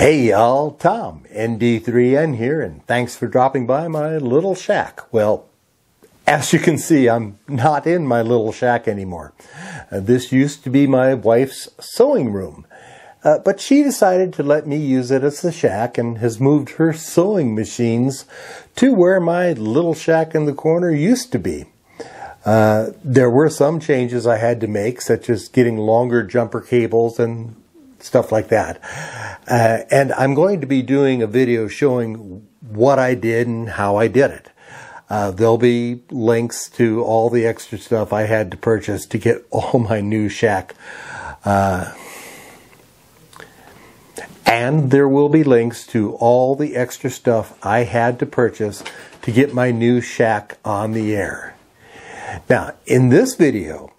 Hey y'all, Tom, ND3N here, and thanks for dropping by my little shack. Well, as you can see, I'm not in my little shack anymore. This used to be my wife's sewing room, but she decided to let me use it as a shack and has moved her sewing machines to where my little shack in the corner used to be. There were some changes I had to make, such as getting longer jumper cables and stuff like that. And I'm going to be doing a video showing what I did and how I did it. There'll be links to all the extra stuff I had to purchase to get all my new shack. And there will be links to all the extra stuff I had to purchase to get my new shack on the air. Now, in this video,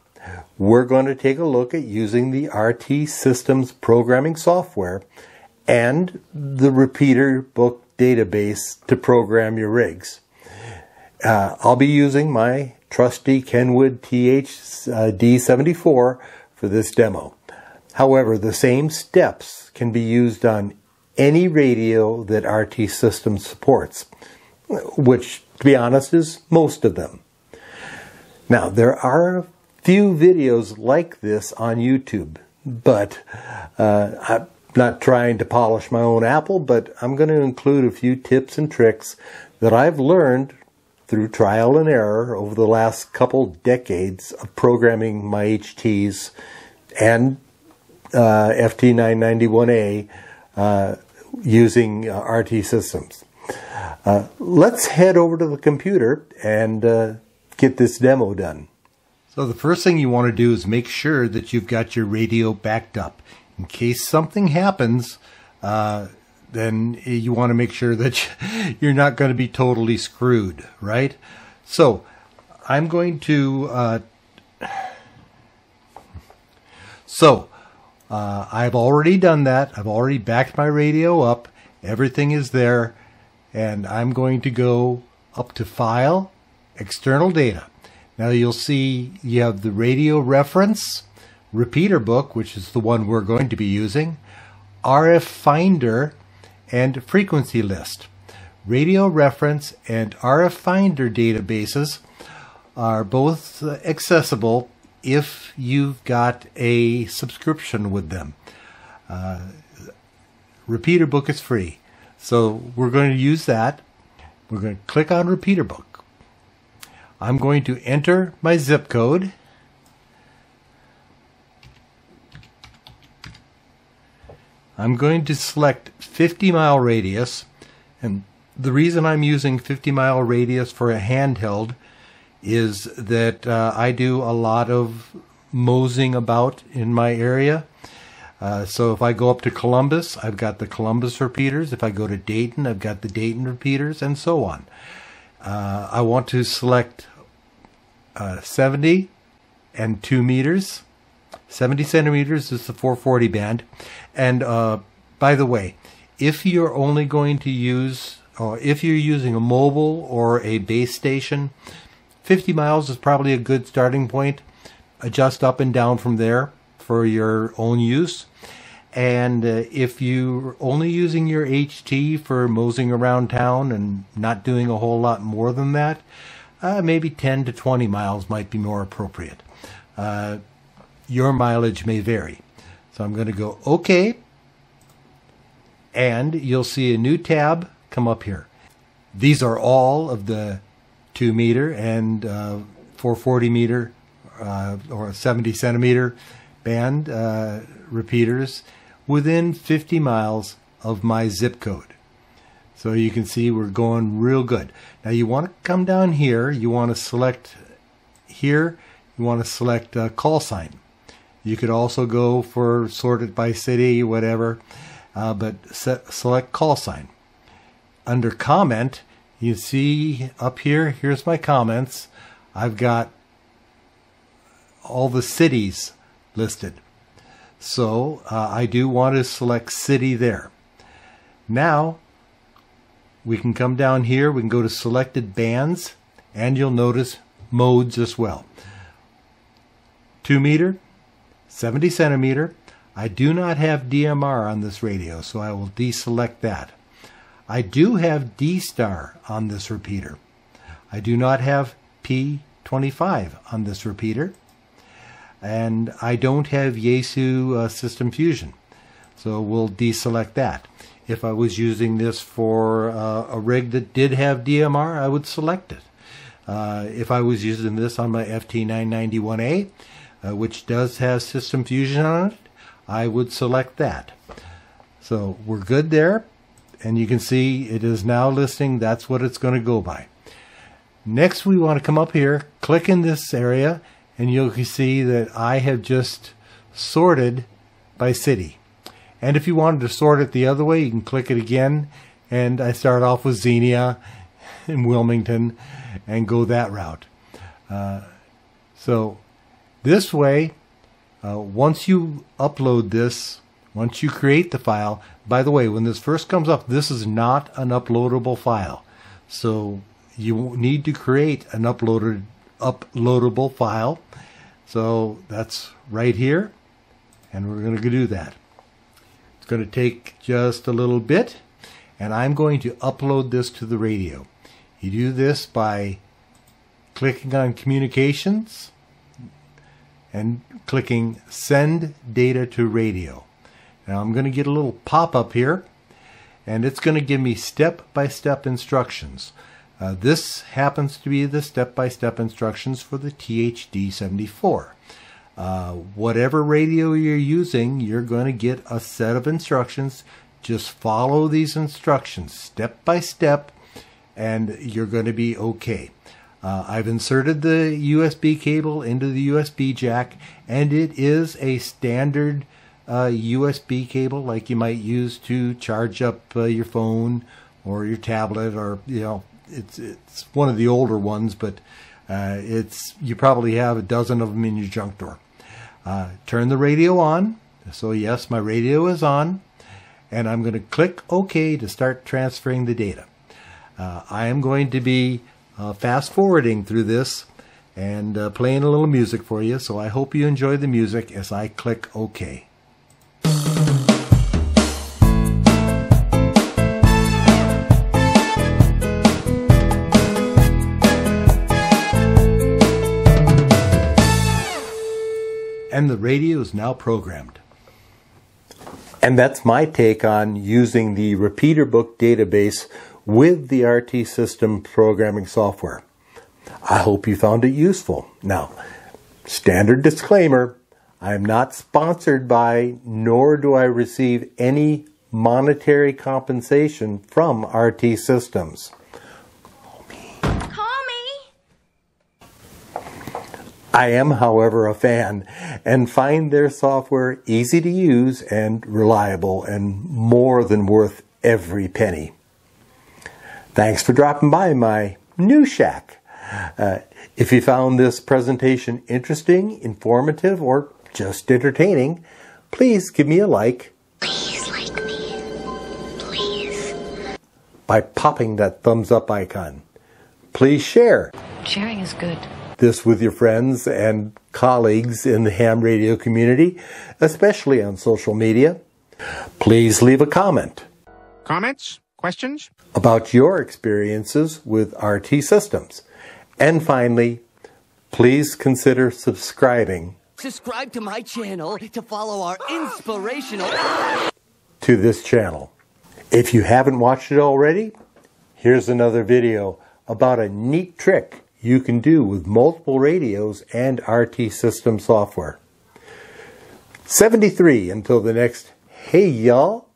we're going to take a look at using the RT Systems programming software and the Repeater Book database to program your rigs. I'll be using my trusty Kenwood THD74 for this demo. However, the same steps can be used on any radio that RT Systems supports, which, to be honest, is most of them. Now, there are few videos like this on YouTube, but I'm not trying to polish my own apple, but I'm going to include a few tips and tricks that I've learned through trial and error over the last couple decades of programming my HTs and FT-991A using RT Systems. Let's head over to the computer and get this demo done. So the first thing you want to do is make sure that you've got your radio backed up. In case something happens, then you want to make sure that you're not going to be totally screwed, right? So I'm going to... I've already done that. I've already backed my radio up. Everything is there. And I'm going to go up to File, External Data. Now you'll see you have the Radio Reference, Repeater Book, which is the one we're going to be using, RF Finder, and Frequency List. Radio Reference and RF Finder databases are both accessible if you've got a subscription with them. Repeater Book is free, so we're going to use that. We're going to click on Repeater Book. I'm going to enter my zip code, I'm going to select 50-mile radius, and the reason I'm using 50-mile radius for a handheld is that I do a lot of moseying about in my area. So if I go up to Columbus, I've got the Columbus repeaters. If I go to Dayton, I've got the Dayton repeaters, and so on. I want to select 70 and 2 meters. 70 centimeters is the 440 band. And by the way, if you're only going to use, or if you're using a mobile or a base station, 50 miles is probably a good starting point. Adjust up and down from there for your own use. And if you're only using your HT for moseying around town and not doing a whole lot more than that, maybe 10 to 20 miles might be more appropriate. Your mileage may vary. So I'm going to go OK, and you'll see a new tab come up here. These are all of the 2 meter and 440 meter or 70 centimeter band repeaters within 50 miles of my zip code. So you can see we're going real good. Now you want to come down here, you want to select here, you want to select a call sign. You could also go for sort it by city, whatever, but select call sign. Under comment, you see up here, here's my comments. I've got all the cities listed. So I do want to select city there. Now we can come down here, we can go to selected bands, and you'll notice modes as well. 2 meter, 70 centimeter. I do not have DMR on this radio, so I will deselect that. I do have D-Star on this repeater. I do not have P25 on this repeater. And I don't have Yaesu System Fusion. So we'll deselect that. If I was using this for a rig that did have DMR, I would select it. If I was using this on my FT-991A, which does have System Fusion on it, I would select that. So we're good there. And you can see it is now listing that's what it's going to go by. Next, we want to come up here, click in this area, and you'll see that I have just sorted by city. And if you wanted to sort it the other way, you can click it again. And I start off with Xenia and Wilmington and go that route. So this way, once you upload this, once you create the file, by the way, when this first comes up, this is not an uploadable file. So you need to create an uploadable file. So that's right here. And we're going to do that. It's going to take just a little bit, and I'm going to upload this to the radio. You do this by clicking on communications and clicking send data to radio. Now I'm going to get a little pop-up here, and it's going to give me step-by-step instructions. This happens to be the step-by-step instructions for the THD74. Whatever radio you're using, you're going to get a set of instructions. Just follow these instructions step by step, and you're going to be okay. I've inserted the USB cable into the USB jack, and it is a standard USB cable like you might use to charge up your phone or your tablet, or you know, it's one of the older ones, but you probably have a dozen of them in your junk drawer. Turn the radio on. So yes, my radio is on, and I'm going to click OK to start transferring the data. I am going to be fast forwarding through this and playing a little music for you, so I hope you enjoy the music as I click OK. And the radio is now programmed. And that's my take on using the Repeater Book database with the RT System programming software. I hope you found it useful. Now, standard disclaimer, I am not sponsored by, nor do I receive any monetary compensation from RT Systems. I am, however, a fan and find their software easy to use and reliable and more than worth every penny. Thanks for dropping by my new shack. If you found this presentation interesting, informative, or just entertaining, please give me a like. Please like me. Please. By popping that thumbs up icon. Please share. Sharing is good. This with your friends and colleagues in the ham radio community, especially on social media. Please leave a comment. Comments? Questions? About your experiences with RT Systems. And finally, please consider subscribing. Subscribe to my channel to follow our inspirational... to this channel. If you haven't watched it already, here's another video about a neat trick you can do with multiple radios and RT System software. 73 until the next, hey y'all,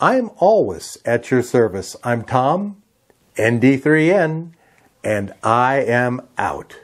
I'm always at your service. I'm Tom, ND3N, and I am out.